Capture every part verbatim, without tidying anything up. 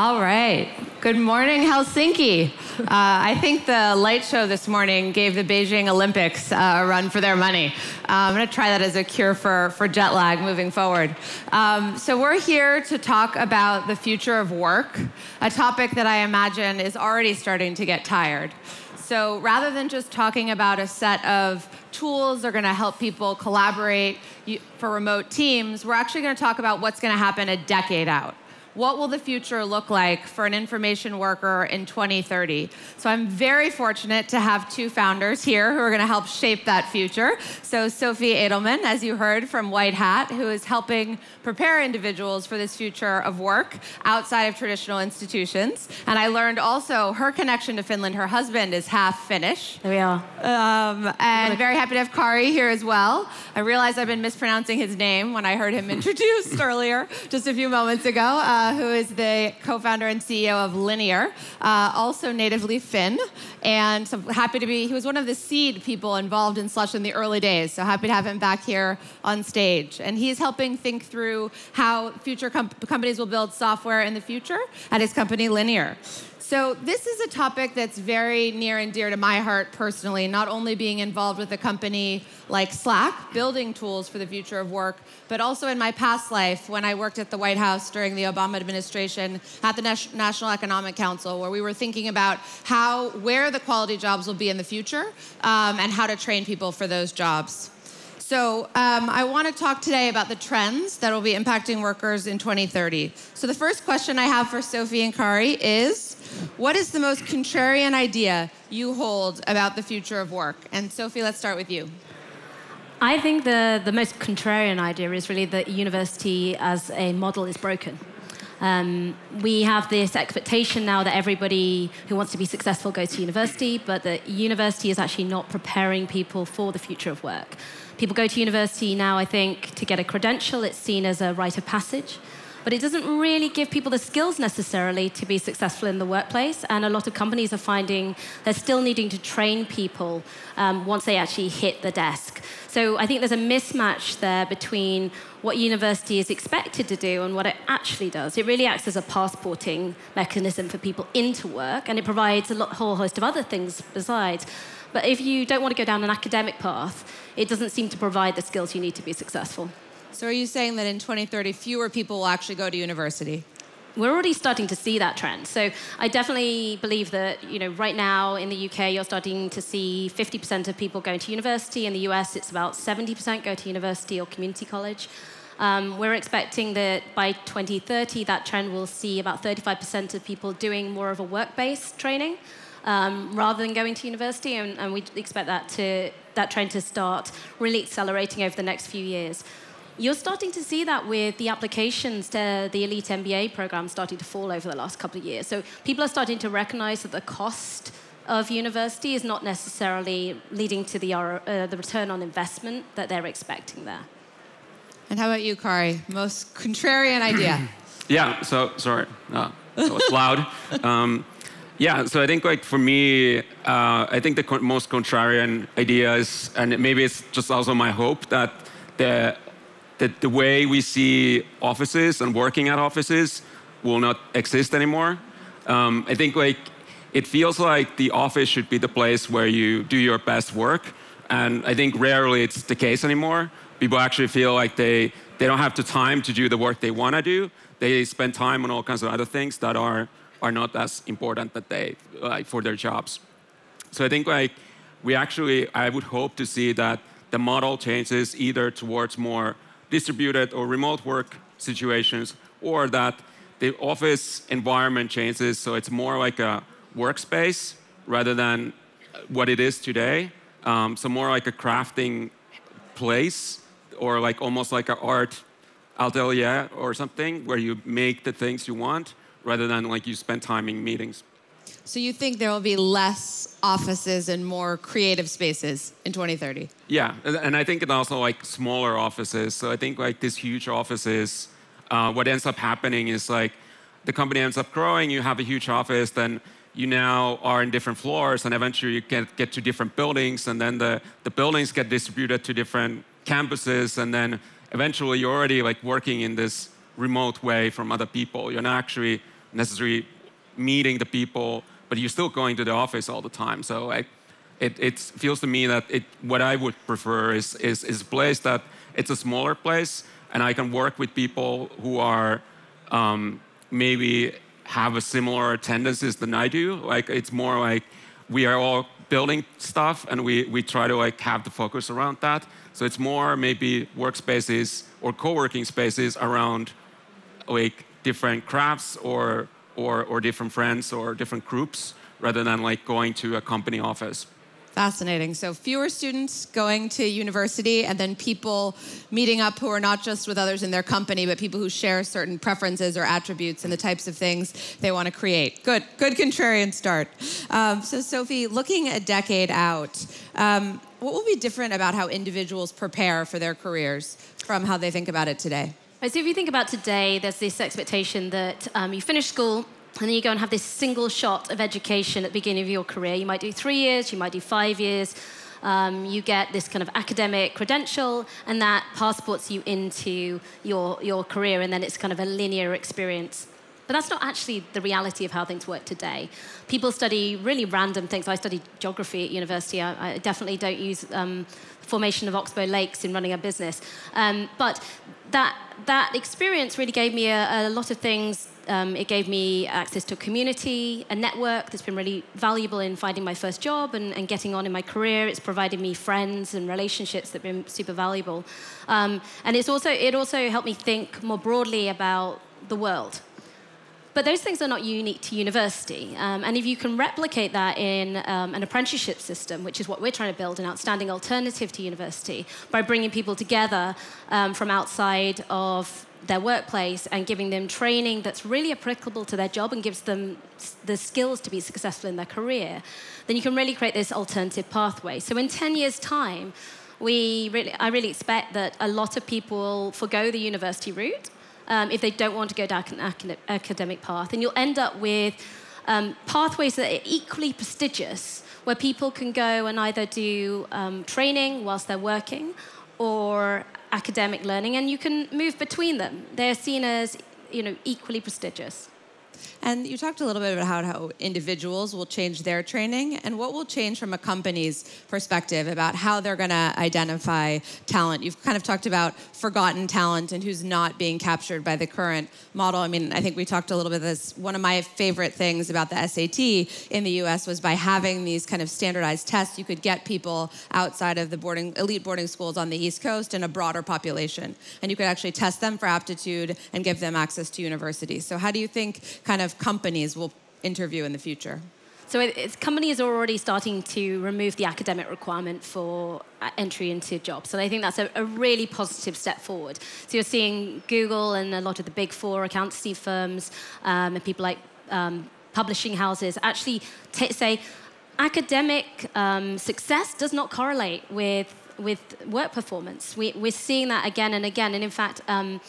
All right. Good morning, Helsinki. Uh, I think the light show this morning gave the Beijing Olympics uh, a run for their money. Uh, I'm going to try that as a cure for, for jet lag moving forward. Um, so we're here to talk about the future of work, a topic that I imagine is already starting to get tired. So rather than just talking about a set of tools that are going to help people collaborate for remote teams, we're actually going to talk about what's going to happen a decade out. What will the future look like for an information worker in twenty thirty? So I'm very fortunate to have two founders here who are going to help shape that future. So Sophie Adelman, as you heard from WhiteHat, who is helping prepare individuals for this future of work outside of traditional institutions. And I learned also her connection to Finland. Her husband is half Finnish. There we are. Um, and very happy to have Kari here as well. I realized I've been mispronouncing his name when I heard him introduced earlier, just a few moments ago. Um, who is the co-founder and C E O of Linear, uh, also natively Finn, and so happy to be, he was one of the seed people involved in Slush in the early days, so happy to have him back here on stage. And he's helping think through how future com companies will build software in the future at his company Linear. So this is a topic that's very near and dear to my heart personally, not only being involved with a company like Slack, building tools for the future of work, but also in my past life when I worked at the White House during the Obama administration at the National Economic Council, where we were thinking about how, where the quality jobs will be in the future um, and how to train people for those jobs. So um, I want to talk today about the trends that will be impacting workers in twenty thirty. So the first question I have for Sophie and Kari is, what is the most contrarian idea you hold about the future of work? And Sophie, let's start with you. I think the, the most contrarian idea is really that university as a model is broken. Um, we have this expectation now that everybody who wants to be successful goes to university, but that university is actually not preparing people for the future of work. People go to university now, I think, to get a credential. It's seen as a rite of passage. But it doesn't really give people the skills necessarily to be successful in the workplace. And a lot of companies are finding they're still needing to train people um, once they actually hit the desk. So I think there's a mismatch there between what university is expected to do and what it actually does. It really acts as a passporting mechanism for people into work, and it provides a lot, whole host of other things besides. But if you don't want to go down an academic path, it doesn't seem to provide the skills you need to be successful. So are you saying that in twenty thirty, fewer people will actually go to university? We're already starting to see that trend. So I definitely believe that, you know, right now in the U K, you're starting to see fifty percent of people going to university. In the U S, it's about seventy percent go to university or community college. Um, we're expecting that by twenty thirty, that trend will see about thirty-five percent of people doing more of a work-based training um, rather than going to university. And, and we expect that, to, that trend to start really accelerating over the next few years. You're starting to see that with the applications to the elite M B A program starting to fall over the last couple of years. So people are starting to recognize that the cost of university is not necessarily leading to the, uh, the return on investment that they're expecting there. And how about you, Kari? Most contrarian idea. Yeah, so, sorry, no, that was loud. Um, Yeah, so I think like for me, uh, I think the co most contrarian idea is, and maybe it's just also my hope, that the, that the way we see offices and working at offices will not exist anymore. Um, I think like it feels like the office should be the place where you do your best work, and I think rarely it's the case anymore. People actually feel like they, they don't have the time to do the work they want to do. They spend time on all kinds of other things that are are not as important that they, like, for their jobs. So I think like we actually, I would hope to see that the model changes either towards more distributed or remote work situations, or that the office environment changes so it's more like a workspace rather than what it is today. Um, so more like a crafting place, or like almost like an art atelier or something where you make the things you want, rather than like you spend time in meetings. So you think there will be less offices and more creative spaces in twenty thirty? Yeah, and I think it's also like smaller offices. So I think like these huge offices, uh, what ends up happening is like the company ends up growing, you have a huge office, then you now are in different floors, and eventually you get, get to different buildings, and then the, the buildings get distributed to different campuses, and then eventually you're already like working in this remote way from other people. You're not actually necessarily meeting the people, but you're still going to the office all the time. So I, it, it feels to me that it, what I would prefer is, is, is a place that it's a smaller place, and I can work with people who are um, maybe have a similar tendencies than I do. Like, it's more like we are all building stuff, and we, we try to like have the focus around that. So it's more maybe workspaces or co-working spaces around like different crafts or, or, or different friends or different groups, rather than like going to a company office. Fascinating. So fewer students going to university, and then people meeting up who are not just with others in their company, but people who share certain preferences or attributes and the types of things they want to create. Good, good contrarian start. Um, so Sophie, looking a decade out, um, what will be different about how individuals prepare for their careers from how they think about it today? Right, so if you think about today, there's this expectation that um, you finish school, and then you go and have this single shot of education at the beginning of your career. You might do three years, you might do five years. Um, you get this kind of academic credential, and that passports you into your, your career, and then it's kind of a linear experience. But that's not actually the reality of how things work today. People study really random things. I studied geography at university. I, I definitely don't use um, formation of Oxbow Lakes in running a business. Um, but that, that experience really gave me a, a lot of things. Um, it gave me access to a community, a network that's been really valuable in finding my first job and, and getting on in my career. It's provided me friends and relationships that have been super valuable. Um, and it's also, it also helped me think more broadly about the world. But those things are not unique to university. Um, and if you can replicate that in um, an apprenticeship system, which is what we're trying to build, an outstanding alternative to university, by bringing people together um, from outside of their workplace and giving them training that's really applicable to their job and gives them the skills to be successful in their career, then you can really create this alternative pathway. So in ten years' time, we really, I really expect that a lot of people will forgo the university route um, if they don't want to go down an academic path. And you'll end up with um, pathways that are equally prestigious, where people can go and either do um, training whilst they're working or academic learning, and you can move between them. They're seen as, you know, equally prestigious. And you talked a little bit about how, how individuals will change their training, and what will change from a company's perspective about how they're going to identify talent. You've kind of talked about forgotten talent and who's not being captured by the current model. I mean, I think we talked a little bit about this. One of my favorite things about the S A T in the U S was by having these kind of standardized tests, you could get people outside of the boarding, elite boarding schools on the East Coast and a broader population. And you could actually test them for aptitude and give them access to universities. So how do you think kind of companies will interview in the future? So it's, companies are already starting to remove the academic requirement for entry into jobs. So I think that's a, a really positive step forward. So you're seeing Google and a lot of the big four accountancy firms um, and people like um, publishing houses actually t say academic um, success does not correlate with, with work performance. We, we're seeing that again and again. And in fact, um,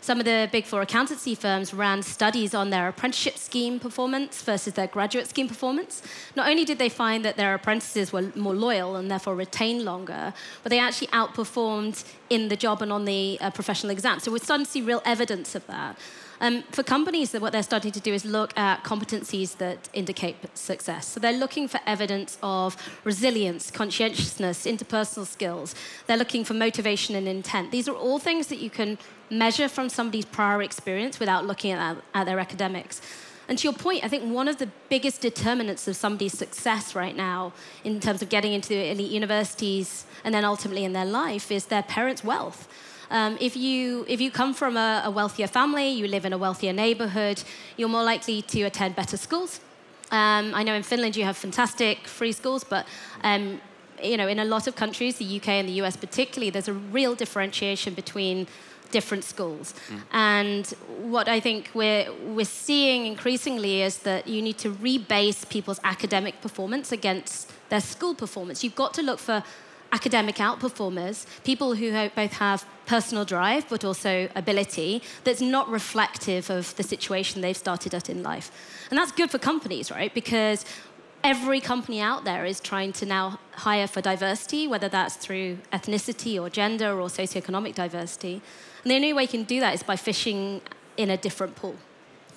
some of the big four accountancy firms ran studies on their apprenticeship scheme performance versus their graduate scheme performance. Not only did they find that their apprentices were more loyal and therefore retained longer, but they actually outperformed in the job and on the uh, professional exam. So we're starting to see real evidence of that. Um, for companies, what they're starting to do is look at competencies that indicate success. So they're looking for evidence of resilience, conscientiousness, interpersonal skills. They're looking for motivation and intent. These are all things that you can measure from somebody's prior experience without looking at, at their academics. And to your point, I think one of the biggest determinants of somebody's success right now in terms of getting into elite universities and then ultimately in their life is their parents' wealth. Um, if you, if you come from a, a wealthier family, you live in a wealthier neighborhood, you're more likely to attend better schools. Um, I know in Finland you have fantastic free schools, but um, you know, in a lot of countries, the U K and the U S particularly, there's a real differentiation between different schools. Mm. And what I think we're, we're seeing increasingly is that you need to rebase people's academic performance against their school performance. You've got to look for academic outperformers, people who both have personal drive but also ability that's not reflective of the situation they've started at in life. And that's good for companies, right? Because every company out there is trying to now hire for diversity, whether that's through ethnicity or gender or socioeconomic diversity. And the only way you can do that is by fishing in a different pool.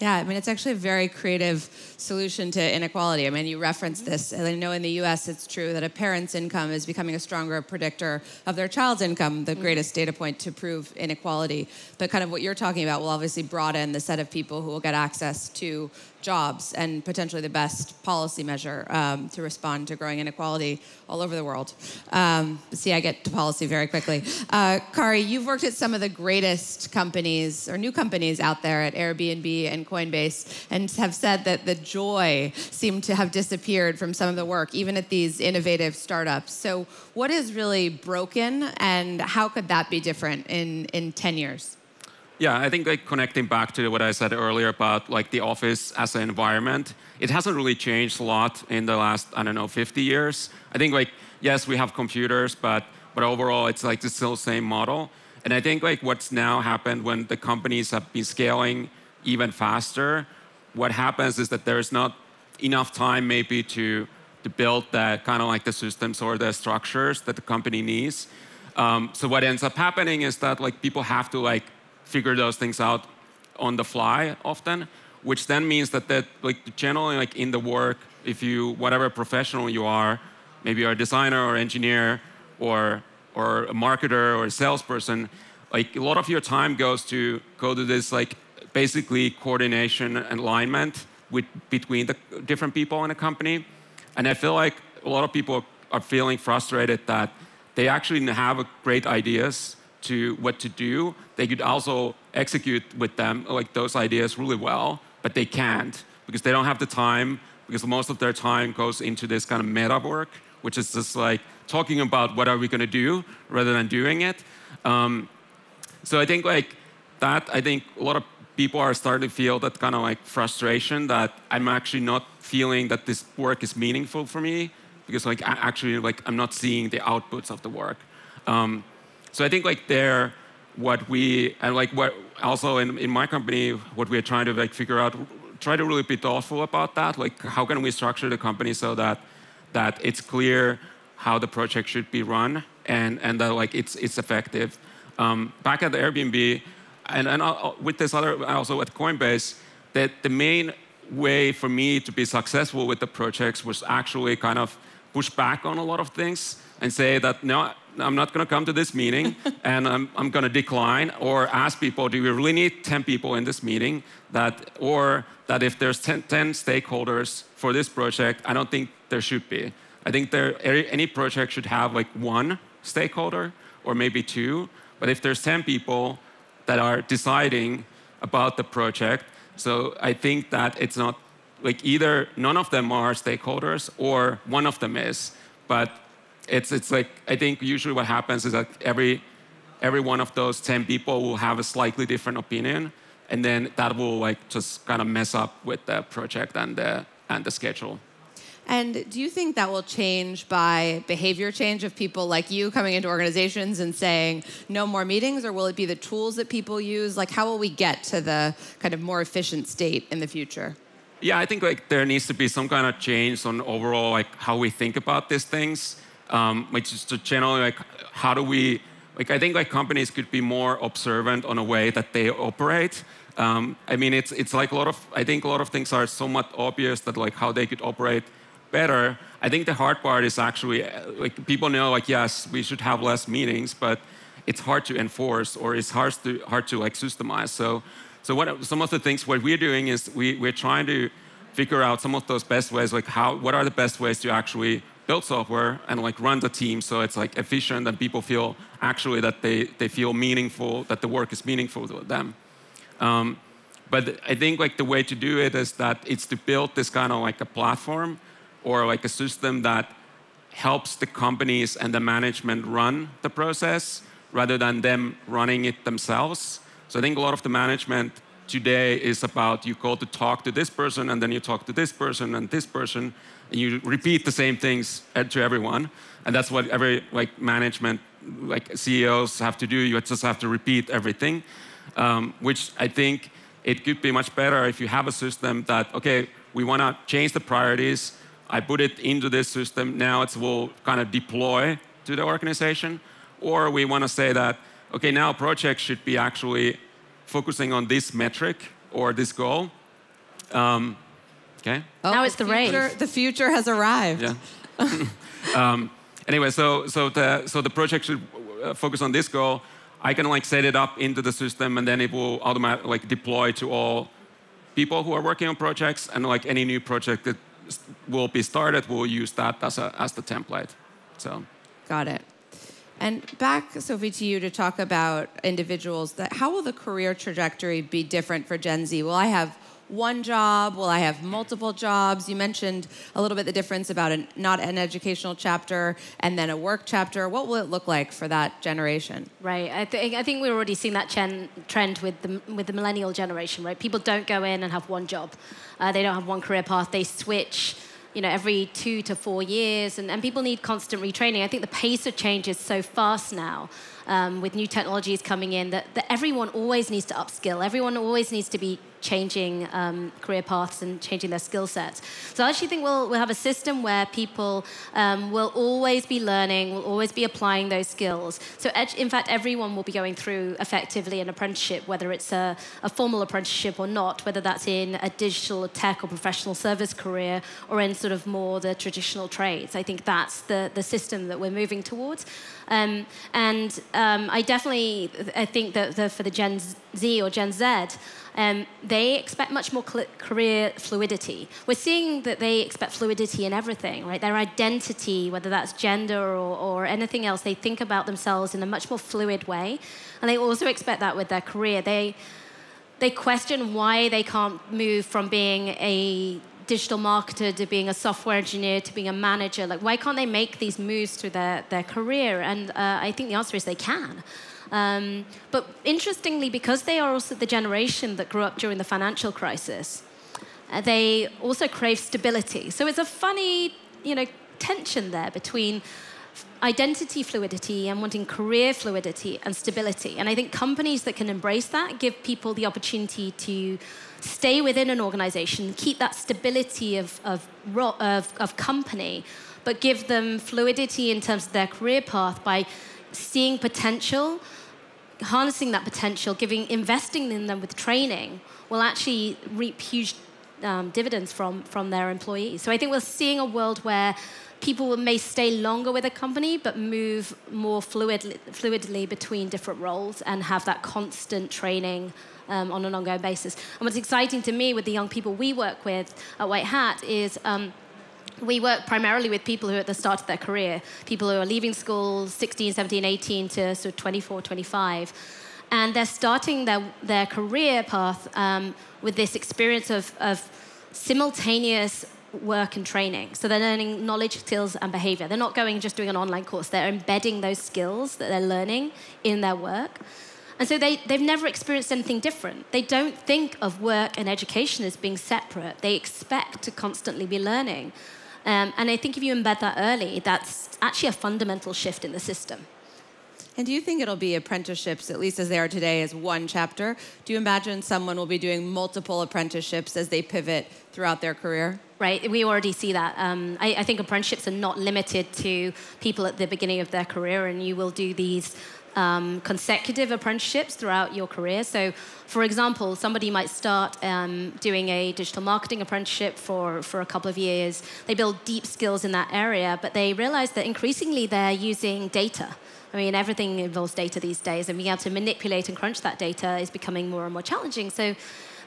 Yeah, I mean, it's actually a very creative solution to inequality. I mean, you referenced this, and I know in the U S it's true that a parent's income is becoming a stronger predictor of their child's income, the greatest data point to prove inequality. But kind of what you're talking about will obviously broaden the set of people who will get access to jobs and potentially the best policy measure um, to respond to growing inequality all over the world. Um, see, I get to policy very quickly. Uh, Kari, you've worked at some of the greatest companies or new companies out there at Airbnb and Coinbase and have said that the joy seemed to have disappeared from some of the work, even at these innovative startups. So what is really broken and how could that be different in, in ten years? Yeah, I think like connecting back to what I said earlier about like the office as an environment, it hasn't really changed a lot in the last, I don't know, fifty years. I think like, yes, we have computers, but, but overall it's like the still same model. And I think like what's now happened when the companies have been scaling even faster, what happens is that there is not enough time maybe to, to build that kind of like the systems or the structures that the company needs. Um, so what ends up happening is that like people have to like figure those things out on the fly often, which then means that, that like generally like in the work, if you, whatever professional you are, maybe you're a designer or engineer or, or a marketer or a salesperson, like a lot of your time goes to go to this like basically coordination and alignment with, between the different people in a company. And I feel like a lot of people are feeling frustrated that they actually have great ideas to what to do. They could also execute with them, like those ideas really well, but they can't because they don't have the time, because most of their time goes into this kind of meta work, which is just like talking about what are we gonna do rather than doing it. Um, so I think like that, I think a lot of people are starting to feel that kind of like frustration that I'm actually not feeling that this work is meaningful for me because like I actually like I'm not seeing the outputs of the work. Um, So I think like there, what we, and like what also in, in my company, what we're trying to like figure out, try to really be thoughtful about that. Like how can we structure the company so that that it's clear how the project should be run and, and that like it's, it's effective. Um, back at the Airbnb, and, and I'll, with this other, also at Coinbase, that the main way for me to be successful with the projects was actually kind of push back on a lot of things and say that, no, I'm not going to come to this meeting, and I'm, I'm going to decline, or ask people, do we really need ten people in this meeting? That, or that if there's ten, ten stakeholders for this project, I don't think there should be. I think there, any project should have like one stakeholder, or maybe two, but if there's ten people that are deciding about the project, so I think that it's not, like either none of them are stakeholders, or one of them is, but It's, it's like, I think usually what happens is that every, every one of those ten people will have a slightly different opinion, and then that will like just kind of mess up with the project and the, and the schedule. And do you think that will change by behavior change of people like you coming into organizations and saying no more meetings, or will it be the tools that people use? Like how will we get to the kind of more efficient state in the future? Yeah, I think like there needs to be some kind of change on overall like how we think about these things. Um, which is to generally like, how do we, like I think like companies could be more observant on a way that they operate. Um, I mean, it's, it's like a lot of, I think a lot of things are somewhat obvious that like how they could operate better. I think the hard part is actually, like people know like, yes, we should have less meetings, but it's hard to enforce or it's hard to, hard to like systemize. So, so what, some of the things what we're doing is we, we're trying to figure out some of those best ways, like how, what are the best ways to actually build software and like run the team so it's like efficient and people feel actually that they, they feel meaningful, that the work is meaningful to them. Um, but I think like the way to do it is that it's to build this kind of like a platform or like a system that helps the companies and the management run the process rather than them running it themselves. So I think a lot of the management today is about you go to talk to this person and then you talk to this person and this person. You repeat the same things to everyone, and that's what every like management, like C E Os have to do. You just have to repeat everything, um, which I think it could be much better if you have a system that okay, we want to change the priorities. I put it into this system. Now it will kind of deploy to the organization, or we want to say that okay, now projects should be actually focusing on this metric or this goal, Um, okay. Oh, now it's the, the rave. The future has arrived. Yeah. um, anyway, so so the so the project should focus on this goal. I can like set it up into the system, and then it will automatically like deploy to all people who are working on projects, and like any new project that will be started, we'll use that as a as the template. So. Got it. And back, Sophie, to you to talk about individuals. That how will the career trajectory be different for Gen Z? Will I have one job? Will I have multiple jobs? You mentioned a little bit the difference about an, not an educational chapter and then a work chapter. What will it look like for that generation? Right. I think I think we're already seeing that trend with the with the millennial generation. Right. People don't go in and have one job. Uh, they don't have one career path. They switch. You know, every two to four years, and, and people need constant retraining. I think the pace of change is so fast now, um, with new technologies coming in, that, that everyone always needs to upskill. Everyone always needs to be changing um, career paths and changing their skill sets. So I actually think we'll, we'll have a system where people um, will always be learning, will always be applying those skills. So in fact, everyone will be going through effectively an apprenticeship, whether it's a, a formal apprenticeship or not, whether that's in a digital tech or professional service career or in sort of more the traditional trades. I think that's the, the system that we're moving towards. Um, and um, I definitely I think that the, for the Gen Z or Gen Z, um, they expect much more career fluidity. We're seeing that they expect fluidity in everything, right? Their identity, whether that's gender or, or anything else, they think about themselves in a much more fluid way. And they also expect that with their career. They, they question why they can't move from being a digital marketer to being a software engineer to being a manager. Like, why can't they make these moves through their, their career? And uh, I think the answer is they can. Um, but interestingly, because they are also the generation that grew up during the financial crisis, uh, they also crave stability. So it's a funny, you know, tension there between identity fluidity and wanting career fluidity and stability. And I think companies that can embrace that give people the opportunity to stay within an organization, keep that stability of, of, of, of company, but give them fluidity in terms of their career path by seeing potential, harnessing that potential, giving, investing in them with training will actually reap huge um, dividends from, from their employees. So I think we're seeing a world where people may stay longer with a company but move more fluidly, fluidly between different roles and have that constant training um, on an ongoing basis. And what's exciting to me with the young people we work with at WhiteHat is um, we work primarily with people who are at the start of their career, people who are leaving school sixteen, seventeen, eighteen to sort of twenty-four, twenty-five. And they're starting their, their career path um, with this experience of, of simultaneous work and training. So they're learning knowledge, skills, and behavior. They're not going just doing an online course. They're embedding those skills that they're learning in their work. And so they, they've never experienced anything different. They don't think of work and education as being separate. They expect to constantly be learning. Um, and I think if you embed that early, that's actually a fundamental shift in the system. And do you think it'll be apprenticeships, at least as they are today, as one chapter? Do you imagine someone will be doing multiple apprenticeships as they pivot throughout their career? Right, we already see that. Um, I, I think apprenticeships are not limited to people at the beginning of their career, and you will do these um, consecutive apprenticeships throughout your career. So, for example, somebody might start um, doing a digital marketing apprenticeship for, for a couple of years. They build deep skills in that area, but they realize that increasingly they're using data. I mean, everything involves data these days, and being able to manipulate and crunch that data is becoming more and more challenging. So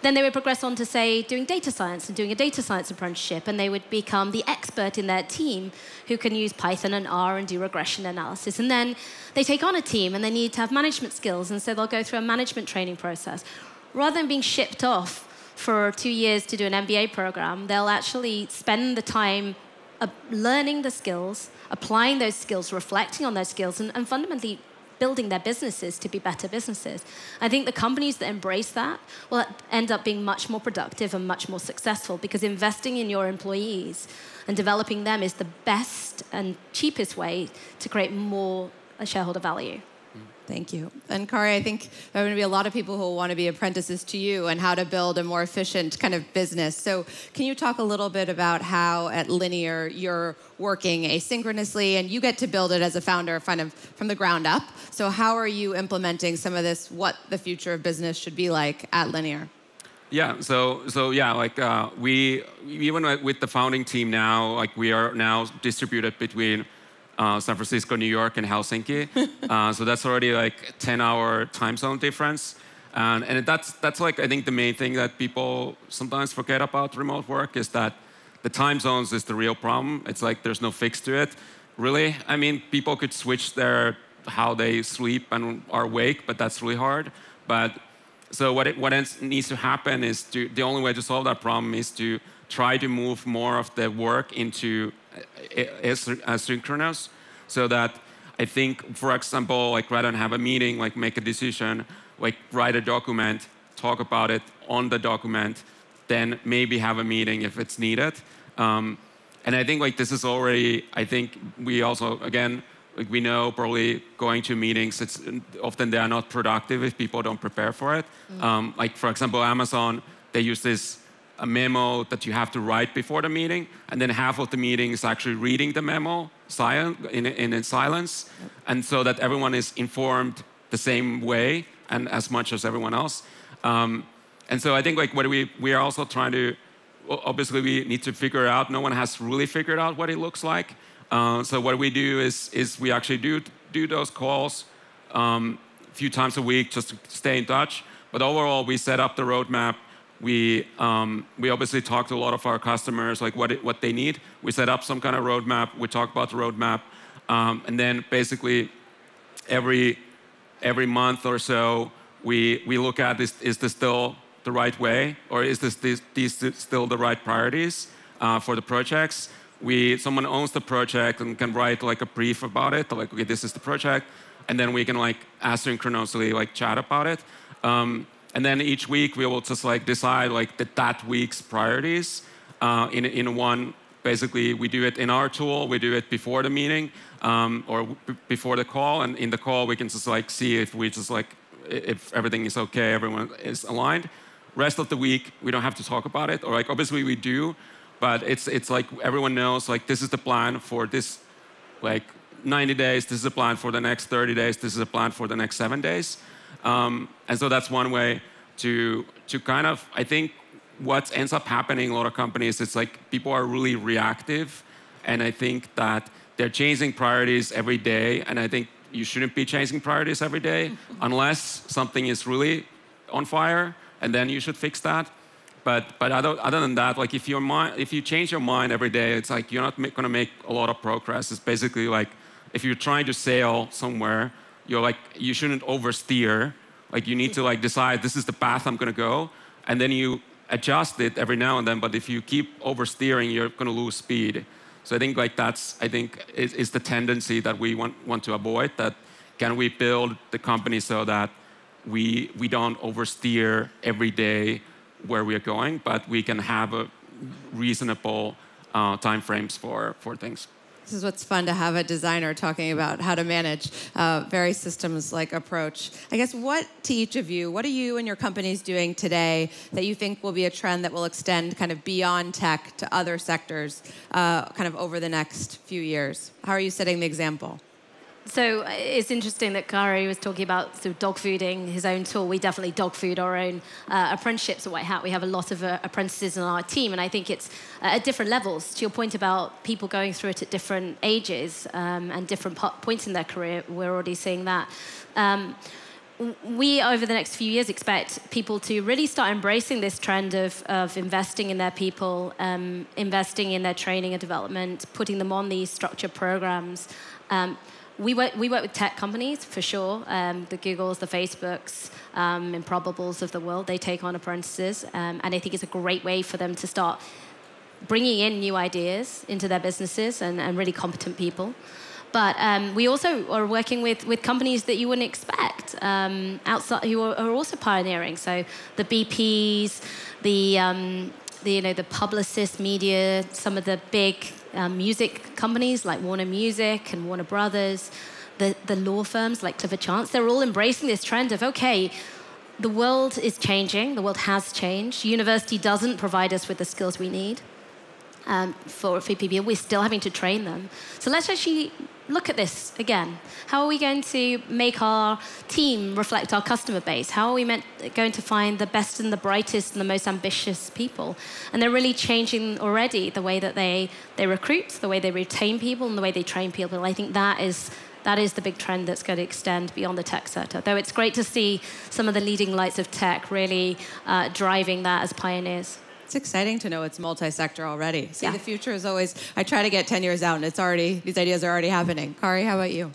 then they would progress on to, say, doing data science and doing a data science apprenticeship, and they would become the expert in their team who can use Python and R and do regression analysis. And then they take on a team, and they need to have management skills, and so they'll go through a management training process. Rather than being shipped off for two years to do an M B A program, they'll actually spend the time learning the skills, applying those skills, reflecting on those skills, and, and fundamentally building their businesses to be better businesses. I think the companies that embrace that will end up being much more productive and much more successful, because investing in your employees and developing them is the best and cheapest way to create more shareholder value. Thank you. And Kari, I think there are going to be a lot of people who will want to be apprentices to you and how to build a more efficient kind of business. So can you talk a little bit about how at Linear you're working asynchronously and you get to build it as a founder from the ground up? So how are you implementing some of this, what the future of business should be like at Linear? Yeah, so so yeah, like uh, we even with the founding team now, like we are now distributed between uh, San Francisco, New York, and Helsinki. uh, so that's already like a ten-hour time zone difference, and and that's that's like I think the main thing that people sometimes forget about remote work is that the time zones is the real problem. It's like there's no fix to it, really. I mean, people could switch their how they sleep and are awake, but that's really hard. But so what, it, what needs to happen is to, the only way to solve that problem is to try to move more of the work into asynchronous, so that I think, for example, like rather than have a meeting, like make a decision, like write a document, talk about it on the document, then maybe have a meeting if it's needed. Um, and I think like this is already, I think we also, again, like we know probably going to meetings, it's often they are not productive if people don't prepare for it. Mm. Um, like for example, Amazon, they use this a memo that you have to write before the meeting, and then half of the meeting is actually reading the memo silent, in, in, in silence, yep. and so that everyone is informed the same way and as much as everyone else. Um, and so I think like what we, we are also trying to, obviously we need to figure out, no one has really figured out what it looks like. Uh, so what we do is, is we actually do, do those calls um, a few times a week just to stay in touch. But overall, we set up the roadmap. We, um, we obviously talk to a lot of our customers, like what, it, what they need. We set up some kind of roadmap. We talk about the roadmap. Um, and then basically every, every month or so, we, we look at is, is this still the right way? Or is this, this, these still the right priorities uh, for the projects? We, someone owns the project and can write like a brief about it, like, okay, this is the project, and then we can like asynchronously like chat about it. Um, and then each week we will just like decide like the, that week's priorities uh, in, in one, basically we do it in our tool, we do it before the meeting um, or b before the call, and in the call we can just like see if we just like, if everything is okay, everyone is aligned. Rest of the week, we don't have to talk about it, or like obviously we do, but it's, it's like everyone knows, like this is the plan for this like ninety days, this is a plan for the next thirty days, this is a plan for the next seven days. Um, and so that's one way to, to kind of, I think what ends up happening in a lot of companies, it's like people are really reactive. And I think that they're changing priorities every day. And I think you shouldn't be changing priorities every day unless something is really on fire, and then you should fix that. But, but other, other than that, like if, your mind, if you change your mind every day, it's like you're not going to make a lot of progress. It's basically like if you're trying to sail somewhere, you're like, you shouldn't oversteer. Like you need to like decide, this is the path I'm going to go. And then you adjust it every now and then. But if you keep oversteering, you're going to lose speed. So I think like that's, I think, is, is the tendency that we want, want to avoid, that can we build the company so that we, we don't oversteer every day where we are going, but we can have a reasonable uh, time frames for, for things. This is what's fun to have a designer talking about how to manage uh, very systems-like approach. I guess what, to each of you, what are you and your companies doing today that you think will be a trend that will extend kind of beyond tech to other sectors uh, kind of over the next few years? How are you setting the example? So it's interesting that Kari was talking about sort of dog fooding his own tool. We definitely dog food our own uh, apprenticeships at White Hat. We have a lot of uh, apprentices in our team, and I think it's uh, at different levels. To your point about people going through it at different ages um, and different points in their career, we're already seeing that. Um, we, over the next few years, expect people to really start embracing this trend of, of investing in their people, um, investing in their training and development, putting them on these structured programs. Um, We work, we work with tech companies, for sure, um, the Googles, the Facebooks, um, Improbables of the world. They take on apprentices, um, and I think it's a great way for them to start bringing in new ideas into their businesses and, and really competent people. But um, we also are working with, with companies that you wouldn't expect um, outside, who are, are also pioneering. So the B Ps, the, um, the, you know, the publicist media, some of the big Um, music companies like Warner Music and Warner Brothers, the, the law firms like Clifford Chance, they're all embracing this trend of, okay, the world is changing, the world has changed, university doesn't provide us with the skills we need um, for, for people, we're still having to train them. So let's actually look at this again. How are we going to make our team reflect our customer base? How are we meant, going to find the best and the brightest and the most ambitious people? And they're really changing already the way that they, they recruit, the way they retain people, and the way they train people. I think that is, that is the big trend that's going to extend beyond the tech sector. Though it's great to see some of the leading lights of tech really uh, driving that as pioneers. It's exciting to know it's multi-sector already. See, yeah. The future is always, I try to get ten years out and it's already, these ideas are already happening. Kari, how about you?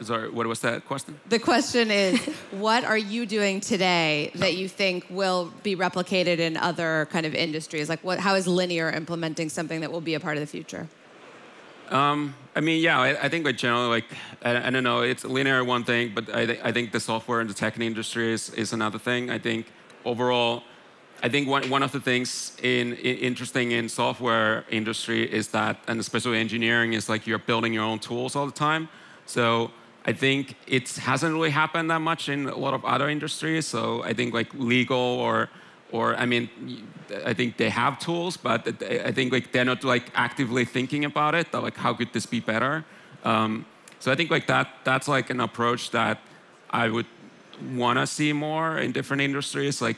Sorry, what was that question? The question is, what are you doing today that you think will be replicated in other kind of industries? Like, what, how is Linear implementing something that will be a part of the future? Um, I mean, yeah, I, I think like generally, like, I, I don't know, it's Linear one thing, but I, th I think the software and the tech industry is, is another thing. I think overall, I think one, one of the things in, in, interesting in software industry is that, and especially engineering, is like you're building your own tools all the time. So I think it hasn't really happened that much in a lot of other industries. So I think like legal or, or I mean, I think they have tools, but I think like they're not like actively thinking about it. They're like, how could this be better? Um, so I think like that, that's like an approach that I would want to see more in different industries. Like,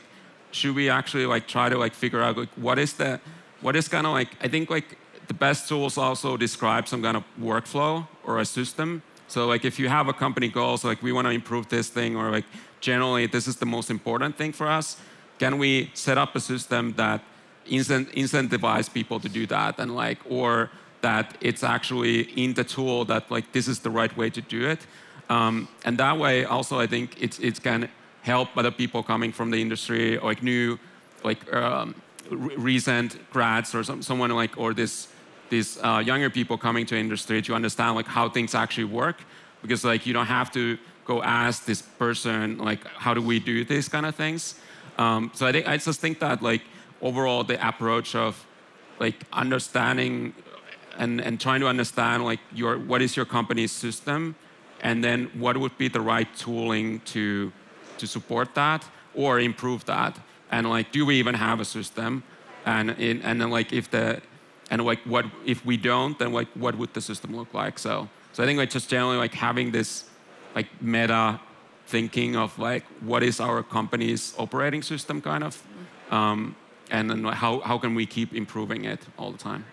should we actually like try to like figure out like what is the, what is kind of like, I think like the best tools also describe some kind of workflow or a system. So like if you have a company goals, like we want to improve this thing, or like generally this is the most important thing for us, can we set up a system that incentivizes people to do that, and like, or that it's actually in the tool that like this is the right way to do it. Um, and that way also I think it's, it's kind of, help other people coming from the industry, or like new, like um, recent grads, or some, someone like, or this, these uh, younger people coming to industry to understand like how things actually work, because like you don't have to go ask this person like how do we do these kind of things. Um, so I think I just think that like overall the approach of like understanding and and trying to understand like your what is your company's system, and then what would be the right tooling to to support that or improve that, and like do we even have a system, and in, and then like if the and like what if we don't, then like what would the system look like? So so I think like just generally like having this like meta thinking of like what is our company's operating system kind of, um, and then how how can we keep improving it all the time.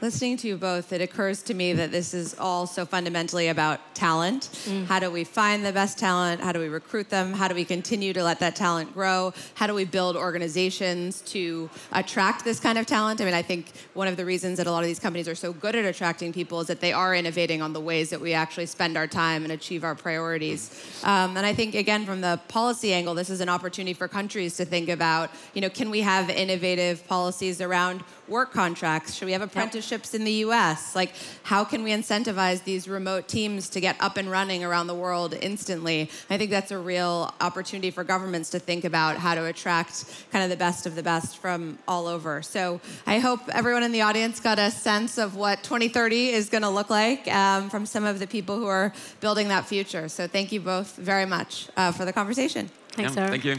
Listening to you both, it occurs to me that this is all so fundamentally about talent. Mm. How do we find the best talent? How do we recruit them? How do we continue to let that talent grow? How do we build organizations to attract this kind of talent? I mean, I think one of the reasons that a lot of these companies are so good at attracting people is that they are innovating on the ways that we actually spend our time and achieve our priorities. Um, and I think, again, from the policy angle, this is an opportunity for countries to think about, you know, can we have innovative policies around work contracts? Should we have apprenticeships? In the U S? Like, how can we incentivize these remote teams to get up and running around the world instantly? I think that's a real opportunity for governments to think about how to attract kind of the best of the best from all over. So I hope everyone in the audience got a sense of what twenty thirty is going to look like um, from some of the people who are building that future. So thank you both very much uh, for the conversation. Thanks, yeah, Sarah. Thank you.